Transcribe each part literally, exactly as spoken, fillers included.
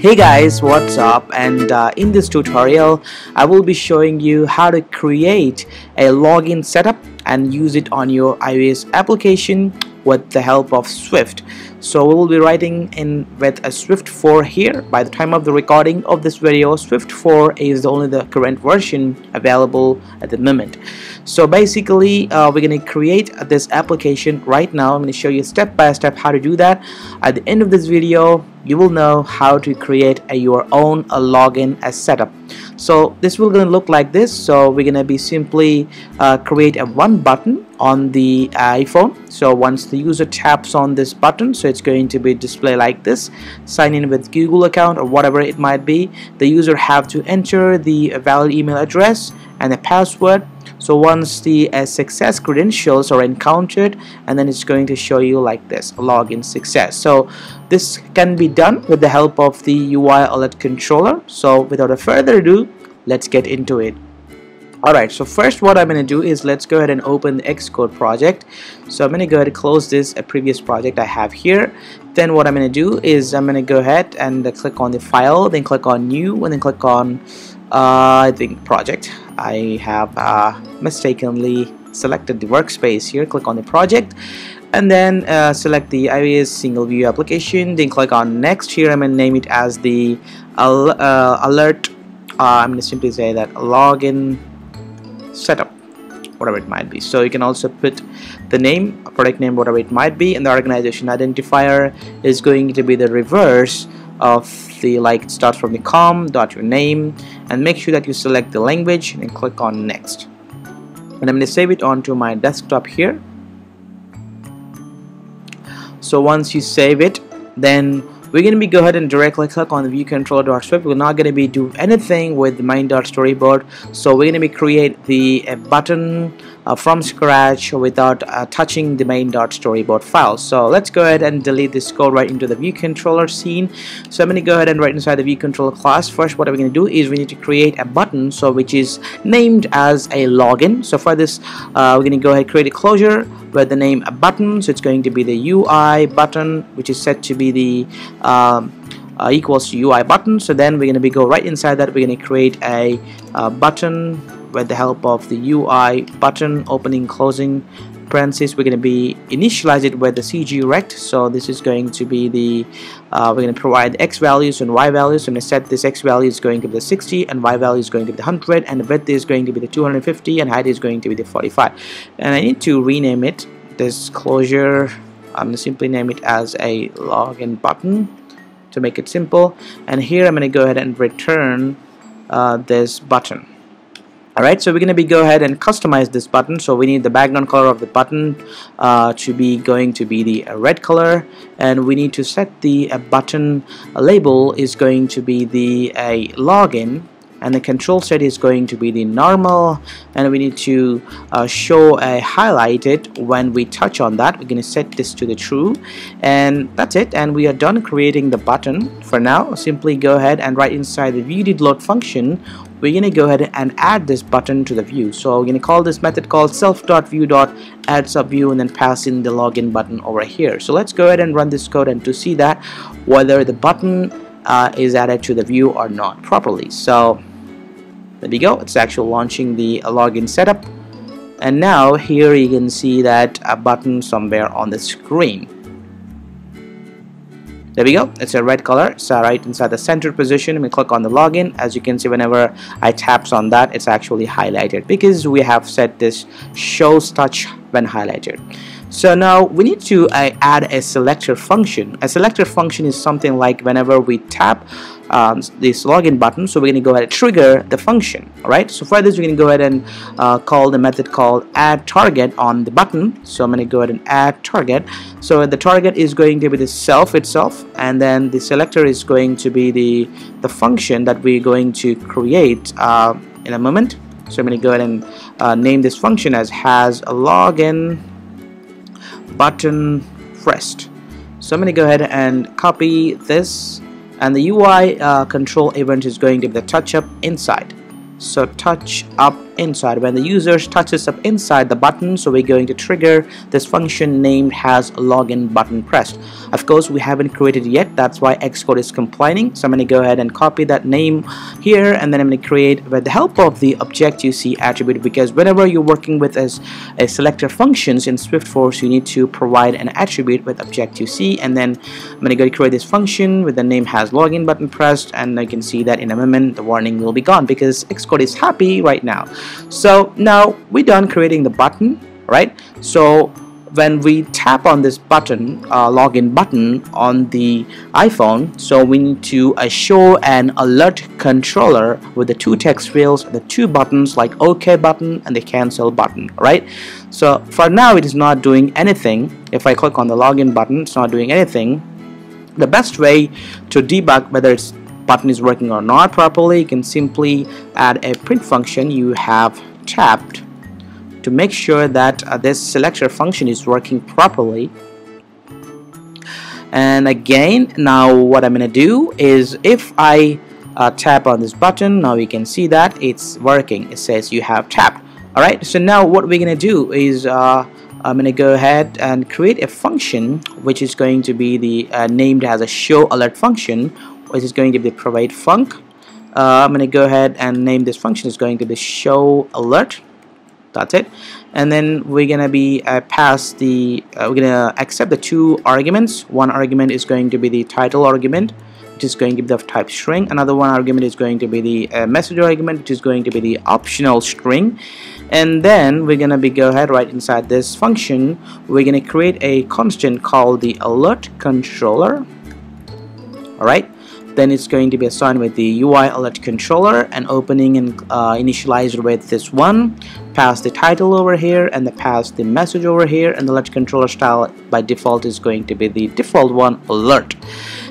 Hey guys, what's up? And uh, in this tutorial I will be showing you how to create a login setup and use it on your iOS application with the help of Swift. So we will be writing in with a Swift four here. By the time of the recording of this video, Swift four is only the current version available at the moment. So basically uh, we're going to create this application right now. I'm going to show you step by step how to do that. At the end of this video you will know how to create a, your own a login as setup. So this will gonna look like this. So we're gonna be simply uh, create a one button on the iPhone. So once the user taps on this button, so it's going to be display like this. Sign in with Google account or whatever it might be. The user have to enter the valid email address and a password. So once the uh, success credentials are encountered, and then it's going to show you like this, login success. So this can be done with the help of the U I alert controller. So without a further ado, let's get into it. Alright, so first what I'm going to do is let's go ahead and open the Xcode project. So I'm going to go ahead and close this a previous project I have here. Then what I'm going to do is I'm going to go ahead and uh, click on the file, then click on new, and then click on Uh, I think project. I have uh, mistakenly selected the workspace here. Click on the project and then uh, select the iOS single view application, then click on next. Here I'm going to name it as the al uh, alert uh, I'm going to simply say that login setup, whatever it might be. So you can also put the name, product name, whatever it might be, and the organization identifier is going to be the reverse of the, like, it starts from the com dot your name, and make sure that you select the language and click on next. And I'm going to save it onto my desktop here. So once you save it, then we're going to be go ahead and directly click on the view controller dot swift. We're not going to be do anything with the main dot storyboard. So we're going to be create the uh, button uh, from scratch without uh, touching the main dot storyboard file. So let's go ahead and delete this code right into the view controller scene. So I'm going to go ahead and right inside the view controller class. First what we're going to do is we need to create a button, so which is named as a login. So for this uh, we're going to go ahead and create a closure with the name a button. So it's going to be the U I button, which is set to be the Um, uh, equals to U I button. So then we're going to be go right inside that. We're going to create a uh, button with the help of the U I button, opening, closing parentheses. We're going to be initialize it with the C G rect. So this is going to be the uh, we're going to provide X values and Y values. I'm going to set this X value is going to be the sixty and Y value is going to be the one hundred, and the width is going to be the two hundred fifty, and height is going to be the forty-five. And I need to rename it. This closure, I'm going to simply name it as a login button to make it simple. And here I'm going to go ahead and return uh, this button. Alright, so we're going to be go ahead and customize this button. So we need the background color of the button uh, to be going to be the uh, red color, and we need to set the uh, button label is going to be the uh, login, and the control set is going to be the normal, and we need to uh, show a highlighted when we touch on that. We're going to set this to the true, and that's it, and we are done creating the button for now. Simply go ahead and right inside the view did load function, we're going to go ahead and add this button to the view. So we're going to call this method called self dot view dot add sub view, and then pass in the login button over here. So let's go ahead and run this code and to see that whether the button uh, is added to the view or not properly. So there we go, it's actually launching the uh, login setup, and now here you can see that a button somewhere on the screen. There we go, it's a red color, so right inside the center position we click on the login. As you can see, whenever I taps on that, it's actually highlighted because we have set this shows touch when highlighted. So now we need to uh, add a selector function. A selector function is something like whenever we tap um, this login button, so we're going to go ahead and trigger the function. Alright, so for this we're going to go ahead and uh, call the method called add target on the button. So I'm going to go ahead and add target. So the target is going to be the self itself, and then the selector is going to be the the function that we're going to create uh, in a moment. So I'm going to go ahead and uh, name this function as has a login button first. So I'm going to go ahead and copy this, and the U I uh, control event is going to be the touch up inside. So touch up inside. When the user touches up inside the button, so we're going to trigger this function named has login button pressed. Of course, we haven't created it yet. That's why Xcode is complaining. So I'm going to go ahead and copy that name here, and then I'm going to create with the help of the object you see attribute, because whenever you're working with as a selector functions in Swift four, you need to provide an attribute with object you see, and then I'm going to go to create this function with the name has login button pressed, and I can see that in a moment the warning will be gone because Xcode is happy right now. So now we're done creating the button, right? So when we tap on this button, uh, login button on the iPhone, so we need to uh, show an alert controller with the two text fields, the two buttons like OK button and the cancel button, right? So for now it is not doing anything. If I click on the login button, it's not doing anything. The best way to debug whether it's button is working or not properly, you can simply add a print function you have tapped to make sure that uh, this selector function is working properly. And again, now what I'm going to do is if I uh, tap on this button, now you can see that it's working. It says you have tapped. Alright, so now what we're going to do is uh, I'm going to go ahead and create a function which is going to be the uh, named as a show alert function, which is going to be the provide func. Uh, I'm going to go ahead and name this function is going to be show alert. That's it, and then we're gonna be uh, pass the uh, we're gonna accept the two arguments. One argument is going to be the title argument, which is going to be the type string. Another one argument is going to be the uh, message argument, which is going to be the optional string. And then we're gonna be go ahead right inside this function. We're gonna create a constant called the alert controller. All right. Then it's going to be assigned with the U I alert controller and opening and uh, initialized with this one. Pass the title over here and the pass the message over here, and the alert controller style by default is going to be the default one, alert.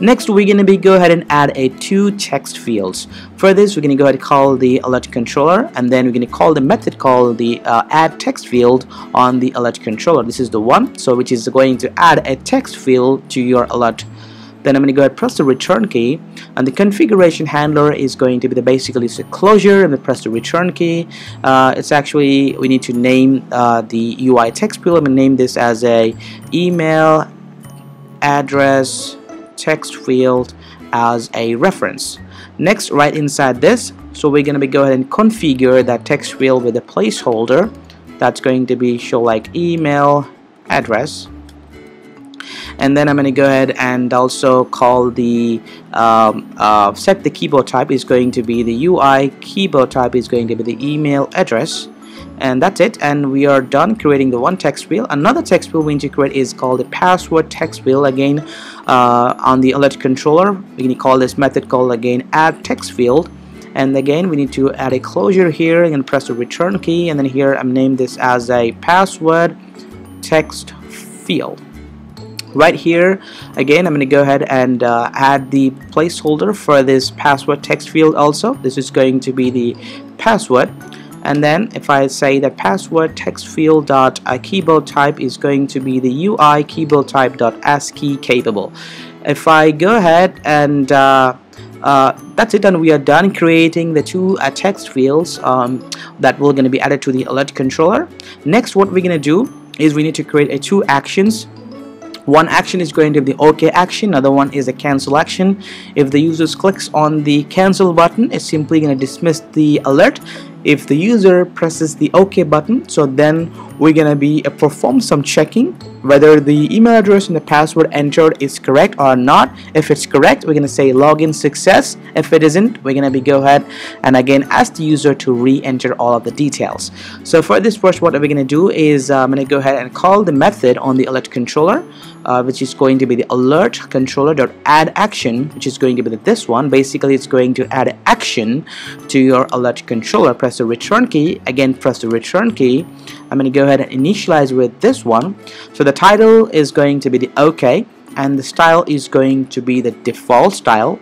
Next we're going to be go ahead and add a two text fields. For this we're going to go ahead and call the alert controller, and then we're going to call the method called the uh, add text field on the alert controller. This is the one, so which is going to add a text field to your alert. Then I'm going to go ahead and press the return key, and the configuration handler is going to be the basically it's a closure, and then press the return key. Uh, it's actually we need to name uh, the U I text field. I'm going to name this as a email address text field as a reference. Next, right inside this, so we're going to be go ahead and configure that text field with a placeholder that's going to be show like email address. And then I'm going to go ahead and also call the um, uh, set the keyboard type is going to be the U I keyboard type is going to be the email address, and that's it. And we are done creating the one text field. Another text field we need to create is called the password text field. Again, uh, on the alert controller, we can call this method called again add text field. And again, we need to add a closure here and press the return key. And then here I'm named this as a password text field. Right here again I'm going to go ahead and uh, add the placeholder for this password text field also. This is going to be the password, and then if I say the password text field dot uh, keyboard type is going to be the U I keyboard type dot ASCII capable. If I go ahead and uh, Uh, that's it, and we are done creating the two uh, text fields um, that will going to be added to the alert controller. Next what we're going to do is we need to create a two actions. One action is going to be the OK action, another one is a cancel action. If the user clicks on the cancel button, it's simply going to dismiss the alert. If the user presses the OK button, so then we're going to be uh, perform some checking whether the email address and the password entered is correct or not. If it's correct, we're going to say login success. If it isn't, we're going to be go ahead and again ask the user to re-enter all of the details. So for this first, what we're going to do is uh, I'm going to go ahead and call the method on the alert controller, uh, which is going to be the alert controller dot add action, which is going to be this one. Basically, it's going to add action to your alert controller. Press the return key. Again, press the return key. I'm going to go ahead and initialize with this one. So the The title is going to be the OK, and the style is going to be the default style.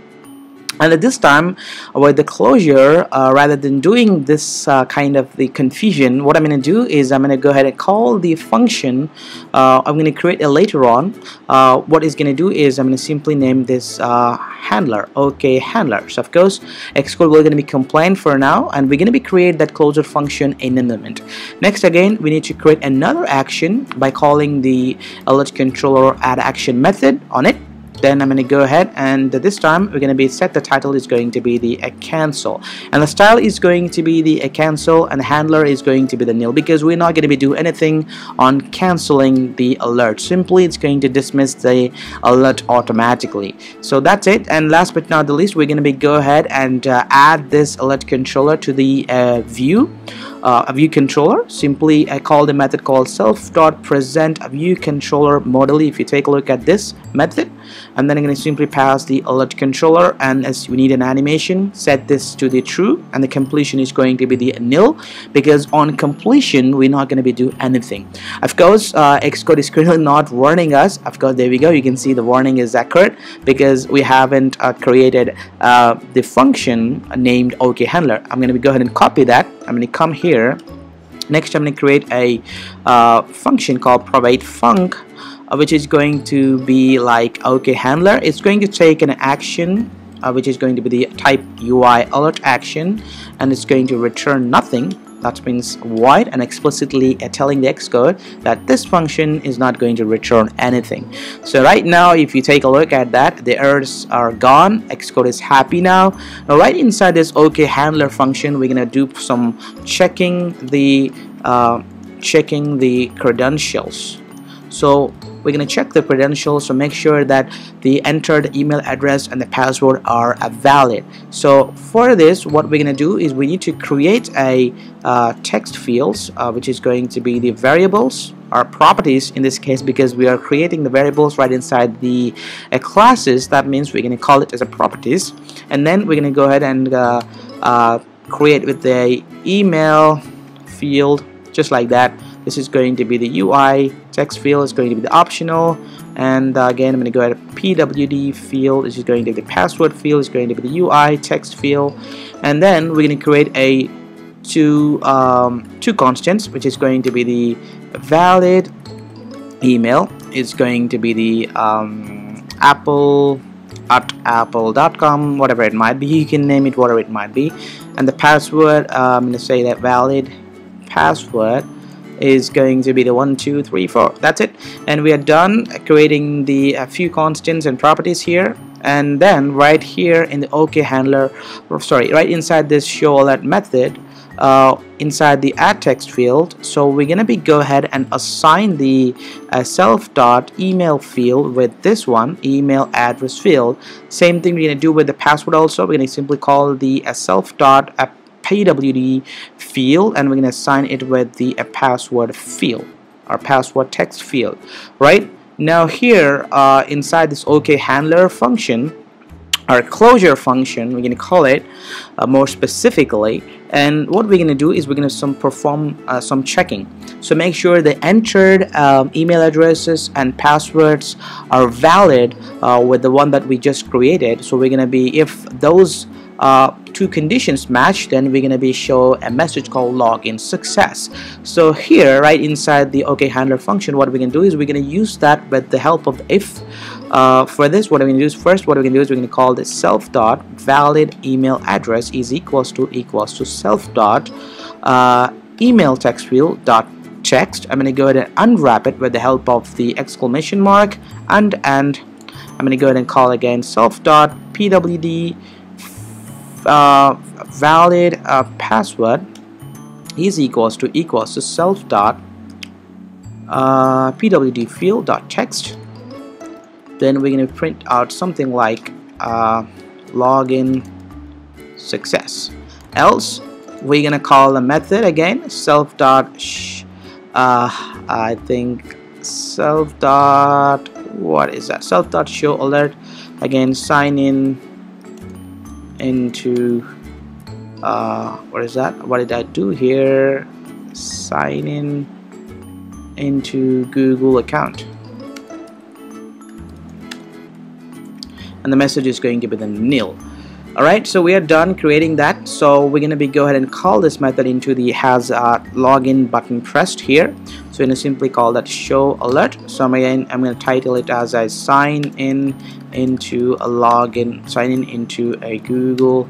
And at this time, with the closure, uh, rather than doing this uh, kind of the confusion, what I'm going to do is I'm going to go ahead and call the function uh, I'm going to create a later on. Uh, what it's going to do is I'm going to simply name this uh, handler, OK handler. So of course, Xcode we're going to be compliant for now, and we're going to be create that closure function in a moment. Next, again, we need to create another action by calling the alert controller add action method on it. Then I'm going to go ahead, and this time we're going to be set the title is going to be the uh, cancel, and the style is going to be the uh, cancel, and the handler is going to be the nil, because we're not going to be doing anything on canceling the alert. Simply it's going to dismiss the alert automatically. So that's it. And last but not the least, we're going to be go ahead and uh, add this alert controller to the uh, view Uh, a view controller. Simply I call the method called self.present view controller model. If you take a look at this method, and then I'm going to simply pass the alert controller, and as we need an animation, set this to the true, and the completion is going to be the nil, because on completion we're not going to be doing anything. Of course, uh, Xcode is currently not warning us. Of course, there we go, you can see the warning is accurate because we haven't uh, created uh, the function named OK handler. I'm going to go ahead and copy that. I'm going to come here. Next, I'm going to create a uh, function called provide func, uh, which is going to be like OK handler. It's going to take an action, uh, which is going to be the type U I alert action, and it's going to return nothing. That means void, and explicitly telling the Xcode that this function is not going to return anything. So right now, if you take a look at that, the errors are gone. Xcode is happy now. Now right inside this OK handler function, we're gonna do some checking the uh, checking the credentials. So we're going to check the credentials to make sure that the entered email address and the password are uh, valid. So for this, what we're going to do is we need to create a uh, text fields, uh, which is going to be the variables or properties in this case, because we are creating the variables right inside the uh, classes. That means we're going to call it as a properties, and then we're going to go ahead and uh, uh, create with the email field just like that. This is going to be the U I, text field is going to be the optional, and uh, again I'm going to go ahead and P W D field, this is going to be the password field, is going to be the U I text field, and then we're going to create a two um, two constants, which is going to be the valid email, is going to be the um, Apple at apple dot com, whatever it might be, you can name it whatever it might be, and the password, uh, I'm going to say that valid password is going to be the one two three four. That's it, and we are done creating the a few constants and properties here. And then right here in the OK handler, or sorry, right inside this show alert method, uh, inside the add text field, so we're gonna be go ahead and assign the uh, self dot email field with this one email address field. Same thing we're gonna do with the password also. We're gonna simply call the uh, self dot app P W D field, and we're going to assign it with the a password field or password text field. Right now here uh, inside this OK handler function, our closure function, we're going to call it uh, more specifically, and what we're going to do is we're going to some perform uh, some checking. So make sure the entered um, email addresses and passwords are valid uh, with the one that we just created. So we're going to be, if those uh, two conditions match, then we're going to be show a message called login success. So here right inside the OK handler function, what we can do is we're going to use that with the help of if. Uh, for this, what we're going to do is first what we're going to do is we're going to call this self dot valid email address is equals to equals to self dot uh, email text field dot text. I'm going to go ahead and unwrap it with the help of the exclamation mark and and I'm going to go ahead and call again self dot P W D Uh, valid uh, password is equals to equals to self dot uh, P W D field dot text. Then we're going to print out something like uh, login success. Else we're going to call a method again self dot sh uh, I think self dot what is that self dot show alert again sign in into uh, what is that what did I do here sign in into Google account, and the message is going to be the nil. Alright, so we are done creating that. So we're going to be go ahead and call this method into the has uh, login button pressed here. So we're going to simply call that show alert. So again, I'm going to title it as I sign in into a login, sign in into a Google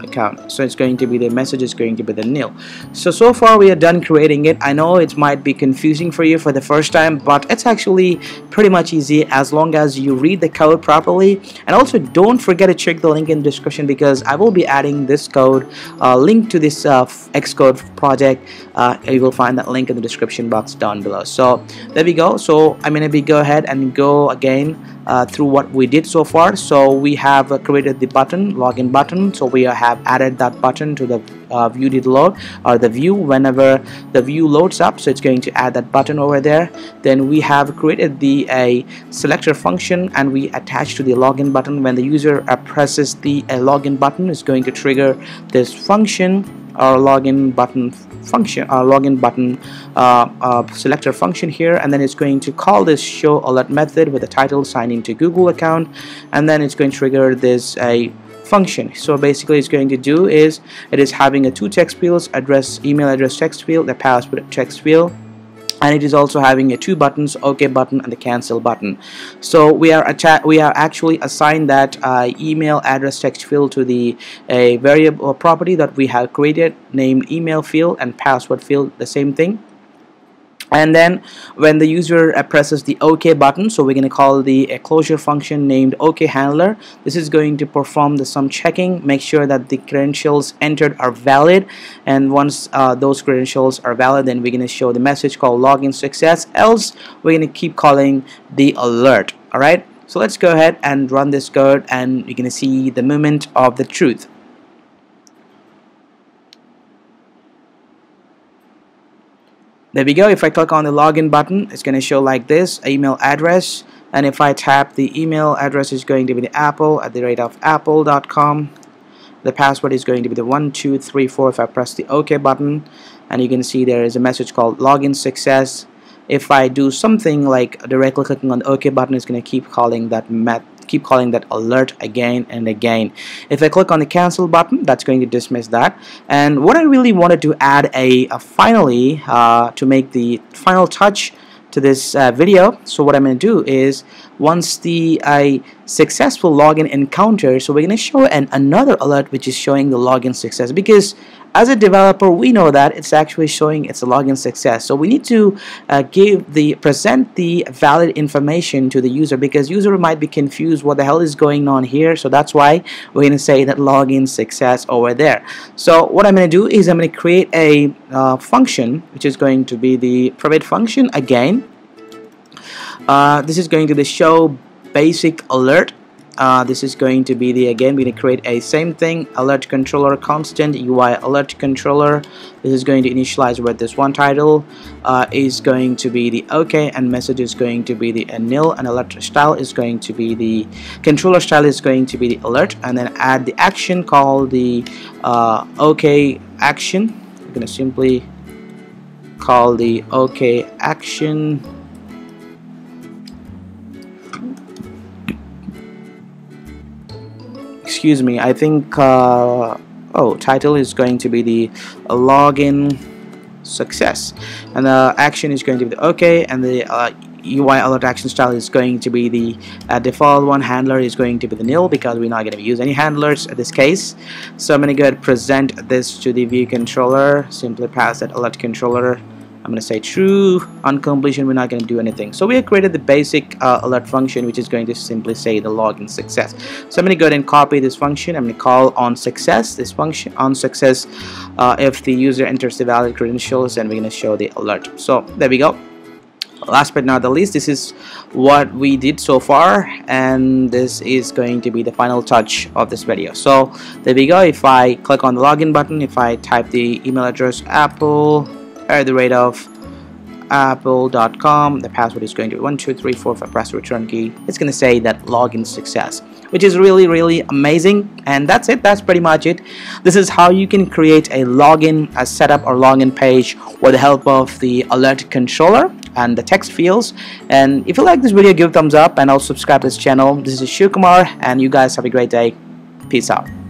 account. So it's going to be the message is going to be the nil. So so far we are done creating it. I know it might be confusing for you for the first time, but it's actually pretty much easy as long as you read the code properly. And also don't forget to check the link in the description, because I will be adding this code uh, link to this uh, Xcode project. Uh, you will find that link in the description box down below. So there we go. So I'm gonna be go ahead and go again Uh, through what we did so far. So we have uh, created the button, login button. So we have added that button to the uh, view did load, or the view whenever the view loads up. So it's going to add that button over there. Then we have created the a selector function, and we attach to the login button. When the user uh, presses the uh, login button, it's going to trigger this function, or login button function, our login button uh, uh, selector function here. And then it's going to call this show alert method with the title sign into Google account, and then it's going to trigger this a function. So basically it's going to do is it is having a two text fields, address, email address text field, the password text field, and it is also having a two buttons, OK button and the cancel button. So we are we are actually assigned that uh, email address text field to the a variable property that we have created named email field, and password field the same thing. And then when the user uh, presses the OK button, so we're going to call the uh, closure function named OK handler. This is going to perform the some checking, make sure that the credentials entered are valid, and once uh, those credentials are valid, then we're going to show the message called login success, else we're going to keep calling the alert. Alright, so let's go ahead and run this code, and you're going to see the moment of the truth. There we go. If I click on the login button, it's going to show like this email address, and if I tap, the email address is going to be the apple at the rate of apple dot com. The password is going to be the one two three four. If I press the OK button, and you can see there is a message called login success. If I do something like directly clicking on the OK button, it's going to keep calling that method, keep calling that alert again and again. If I click on the cancel button, that's going to dismiss that. And what I really wanted to add a, a finally uh, to make the final touch to this uh, video. So what I'm going to do is once the I successful login encounter, so we're going to show an another alert which is showing the login success, because as a developer we know that it's actually showing it's a login success. So we need to uh, give the present the valid information to the user, because user might be confused what the hell is going on here. So that's why we're going to say that login success over there. So what I'm going to do is I'm going to create a uh, function which is going to be the private function again. Uh, this is going to be the show basic alert. Uh, this is going to be the again we're going to create a same thing alert controller constant U I alert controller. This is going to initialize with this one title uh, is going to be the OK, and message is going to be the uh, nil, and alert style is going to be the controller style is going to be the alert, and then add the action called the uh, OK action. We're going to simply call the OK action. Excuse me, I think uh, oh, title is going to be the uh, login success, and the uh, action is going to be the OK, and the uh, U I alert action style is going to be the uh, default one. Handler is going to be the nil, because we're not going to use any handlers in this case. So I'm going to go ahead and present this to the view controller, simply pass that alert controller. I'm going to say true. On completion, we're not going to do anything. So we have created the basic uh, alert function, which is going to simply say the login success. So I'm going to go ahead and copy this function. I'm going to call on success this function on success. Uh, if the user enters the valid credentials, then we're going to show the alert. So there we go. Last but not the least, this is what we did so far, and this is going to be the final touch of this video. So there we go. If I click on the login button, if I type the email address apple at the rate of apple dot com, the password is going to be one two three four. If I press the return key, it's going to say that login success, which is really really amazing. And that's it, that's pretty much it. This is how you can create a login a setup or login page with the help of the alert controller and the text fields. And if you like this video, give a thumbs up and also subscribe to this channel. This is Shiv Kumar, and you guys have a great day. Peace out.